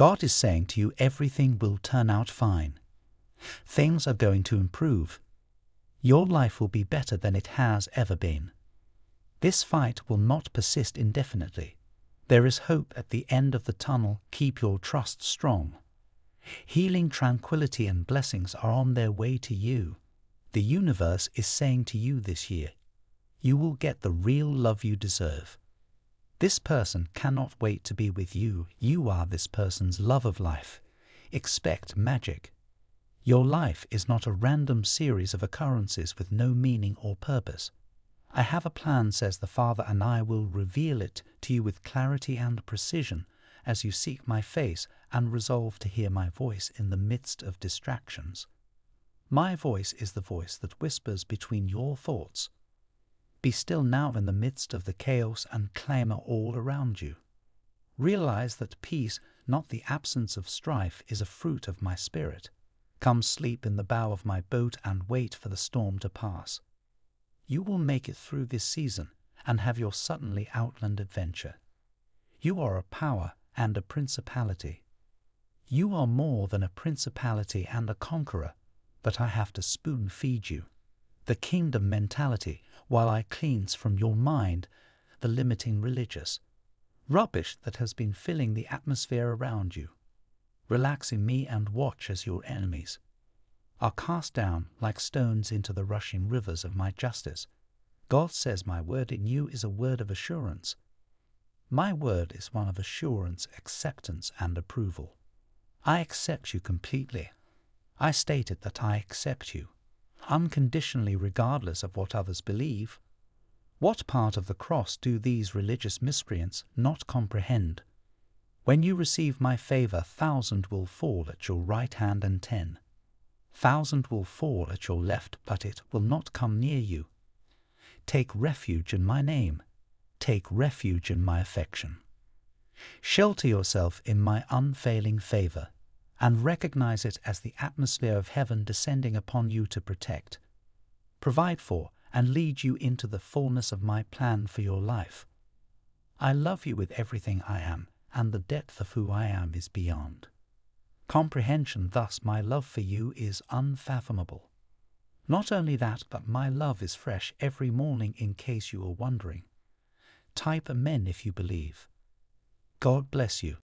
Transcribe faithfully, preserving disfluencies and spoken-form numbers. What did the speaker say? God is saying to you everything will turn out fine. Things are going to improve. Your life will be better than it has ever been. This fight will not persist indefinitely. There is hope at the end of the tunnel. Keep your trust strong. Healing, tranquility and blessings are on their way to you. The universe is saying to you this year, you will get the real love you deserve. This person cannot wait to be with you. You are this person's love of life. Expect magic. Your life is not a random series of occurrences with no meaning or purpose. I have a plan, says the Father, and I will reveal it to you with clarity and precision as you seek my face and resolve to hear my voice in the midst of distractions. My voice is the voice that whispers between your thoughts. Be still now in the midst of the chaos and clamor all around you. Realize that peace, not the absence of strife, is a fruit of my spirit. Come sleep in the bow of my boat and wait for the storm to pass. You will make it through this season and have your suddenly outland adventure. You are a power and a principality. You are more than a principality and a conqueror, but I have to spoon-feed you the kingdom mentality while I cleanse from your mind the limiting religious rubbish that has been filling the atmosphere around you. Relax in me and watch as your enemies are cast down like stones into the rushing rivers of my justice. God says my word in you is a word of assurance. My word is one of assurance, acceptance and approval. I accept you completely. I stated that I accept you unconditionally regardless of what others believe. What part of the cross do these religious miscreants not comprehend? When you receive my favor, thousand will fall at your right hand and ten thousand will fall at your left, but it will not come near you. Take refuge in my name. Take refuge in my affection. Shelter yourself in my unfailing favor, and recognize it as the atmosphere of heaven descending upon you to protect, provide for, and lead you into the fullness of my plan for your life. I love you with everything I am, and the depth of who I am is beyond comprehension. Thus, my love for you is unfathomable. Not only that, but my love is fresh every morning, in case you are wondering. Type amen if you believe. God bless you.